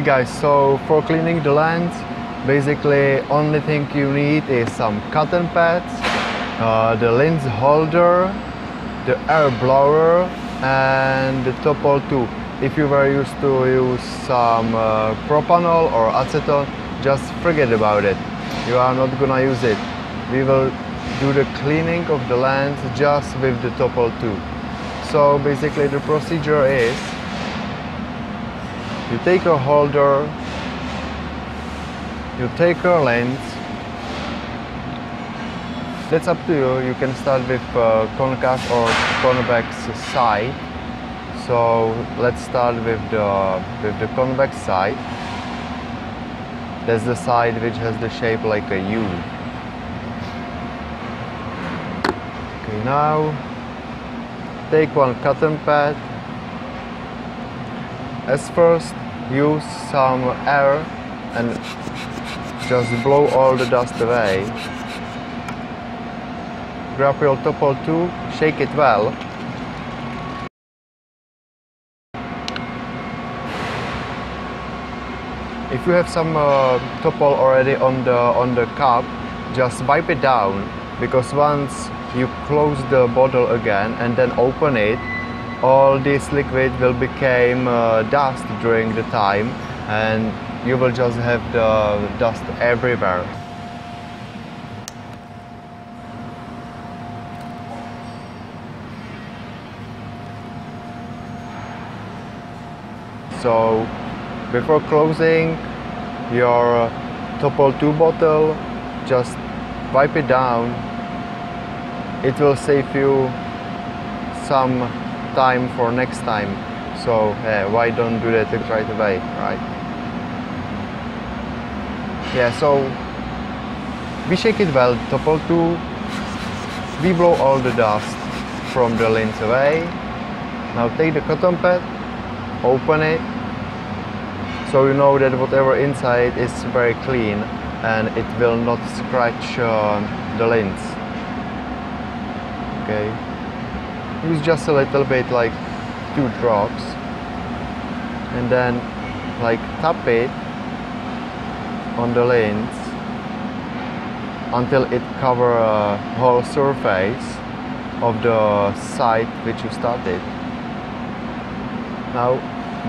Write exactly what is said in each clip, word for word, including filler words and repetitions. Okay guys, so for cleaning the lens, basically only thing you need is some cotton pads, uh, the lens holder, the air blower and the Topol two. If you were used to use some uh, propanol or acetone, just forget about it. You are not gonna use it. We will do the cleaning of the lens just with the Topol two. So basically the procedure is, you take a holder, you take a lens. That's up to you. You can start with uh, concave or convex side. So let's start with the with the convex side. That's the side which has the shape like a U. Okay, now take one cotton pad. As first, use some air and just blow all the dust away. Grab your Topol two, shake it well. If you have some uh, Topol already on the on the cup, just wipe it down, because once you close the bottle again and then open it, all this liquid will become uh, dust during the time, and you will just have the dust everywhere. So before closing your Topol two bottle, just wipe it down. It will save you some time for next time, so yeah, why don't do that right away, right? Yeah, so we shake it well, Topol two, we blow all the dust from the lens away. Now take the cotton pad, open it, so you know that whatever inside is very clean and it will not scratch uh, the lens. Okay. Use just a little bit, like two drops, and then like tap it on the lens until it covers a whole surface of the side which you started. Now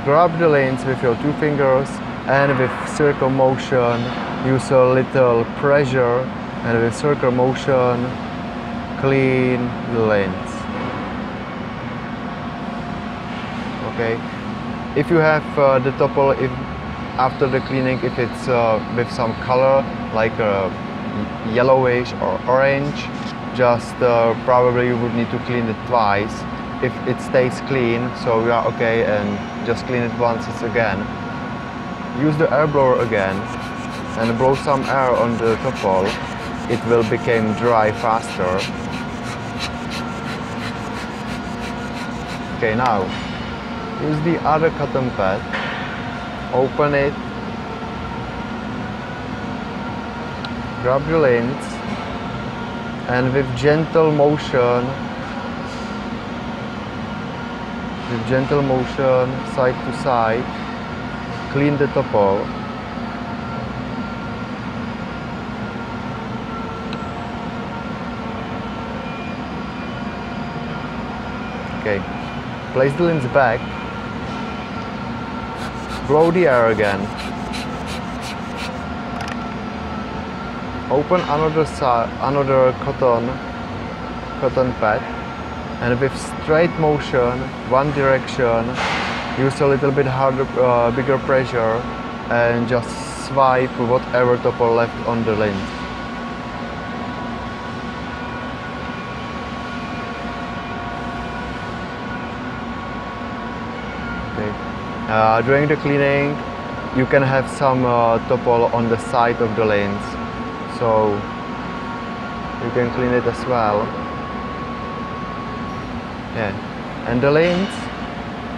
grab the lens with your two fingers and with circle motion use a little pressure, and with circle motion clean the lens. Okay. If you have uh, the Topol, if after the cleaning, if it's uh, with some color like uh, yellowish or orange, just uh, probably you would need to clean it twice. If it stays clean, so you are okay, and just clean it once again. Use the air blower again and blow some air on the Topol. It will become dry faster. Okay, now use the other cotton pad, open it, grab your lens, and with gentle motion, with gentle motion, side to side, clean the Topol. Okay, place the lens back. Blow the air again. Open another side, another cotton, cotton pad, and with straight motion, one direction, use a little bit harder, uh, bigger pressure, and just swipe whatever Topol left on the lens. Uh, during the cleaning, you can have some uh, Topol on the side of the lens, so you can clean it as well. Yeah, and the lens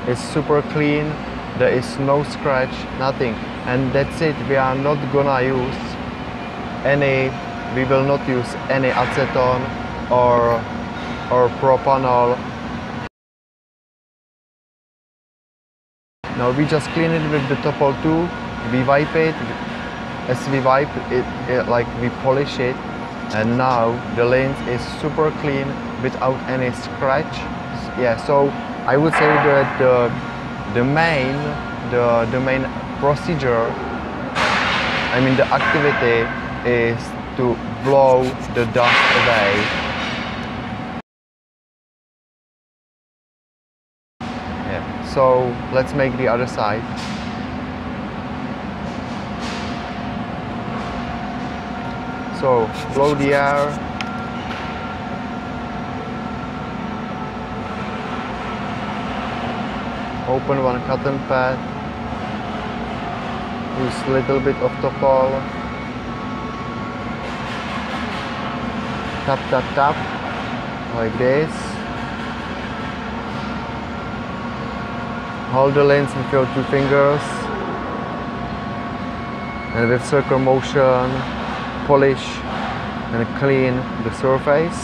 is super clean. There is no scratch, nothing, and that's it. We are not gonna use any. We will not use any acetone or or propanol. Now we just clean it with the Topol two we wipe it, as we wipe it, it like we polish it, and now the lens is super clean without any scratch. Yeah, so I would say that the the main the the main procedure, I mean the activity, is to blow the dust away. Yeah, so let's make the other side. So blow the air. Open one cotton pad. Use a little bit of Topol. Tap, tap, tap. Like this. Hold the lens with your two fingers. And with circle motion, polish and clean the surface.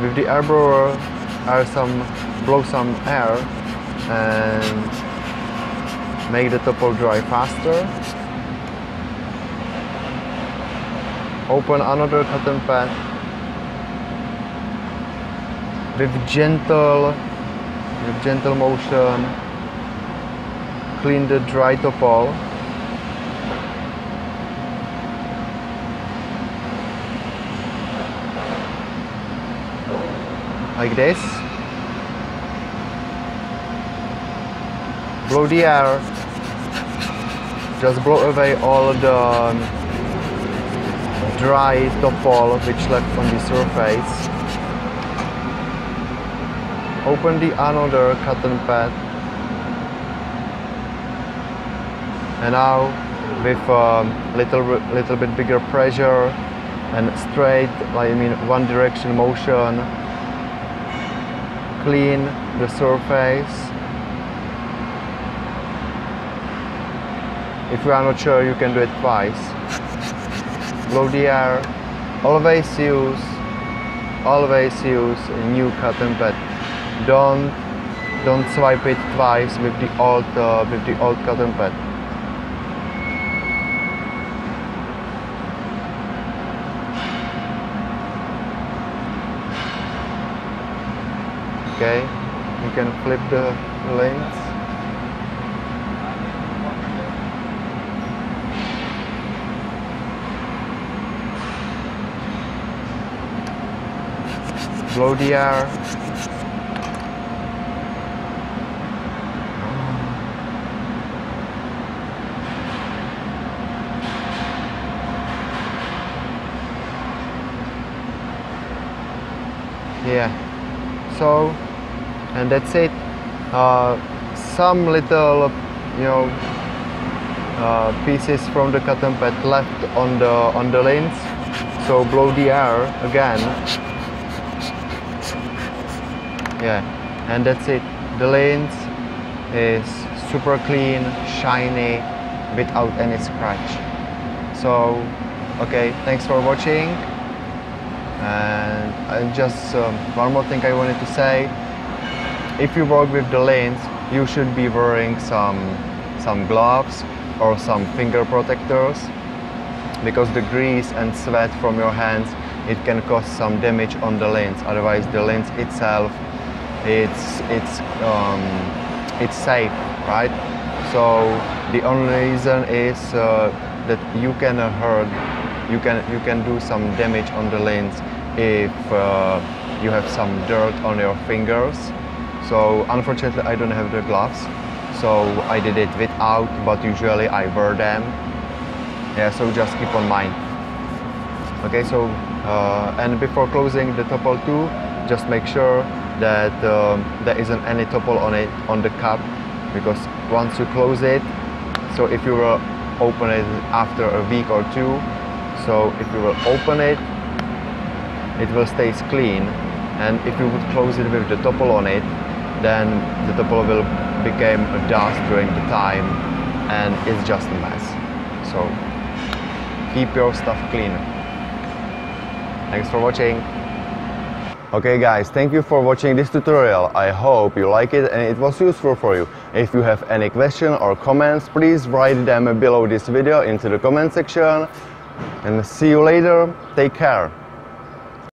With the air blower, air some, blow some air and make the Topol dry faster. Open another cotton pad. With gentle, with gentle motion, clean the dry Topol. Like this. Blow the air. Just blow away all the dry Topol which left on the surface. Open the another cotton pad. And now with a little little bit bigger pressure and straight, I mean one direction motion, clean the surface. If you are not sure, you can do it twice. Blow the air. Always use, always use a new cotton pad. Don't, don't swipe it twice with the old, uh, with the old cotton pad. Okay, you can flip the lens. Blow the air. Yeah, so and that's it. Uh, some little, you know, uh, pieces from the cotton pad left on the on the lens. So blow the air again. Yeah, and that's it. The lens is super clean, shiny, without any scratch. So, okay, thanks for watching. And I just um, one more thing I wanted to say. If you work with the lens, you should be wearing some, some gloves or some finger protectors, because the grease and sweat from your hands, it can cause some damage on the lens. Otherwise the lens itself, it's, it's, um, it's safe, right? So the only reason is uh, that you can uh, hurt, you can, you can do some damage on the lens if uh, you have some dirt on your fingers. So unfortunately I don't have the gloves, so I did it without, but usually I wear them. Yeah, so just keep on mind. Okay, so uh, and before closing the Topol two, just make sure that um, there isn't any Topol on it on the cup, because once you close it, so if you will open it after a week or two, so if you will open it, it will stay clean, and if you would close it with the Topol on it, then the Topol will become a dust during the time, and it's just a mess. So keep your stuff clean. Thanks for watching. Okay guys, thank you for watching this tutorial. I hope you like it and it was useful for you. If you have any question or comments, please write them below this video into the comment section. And see you later. Take care.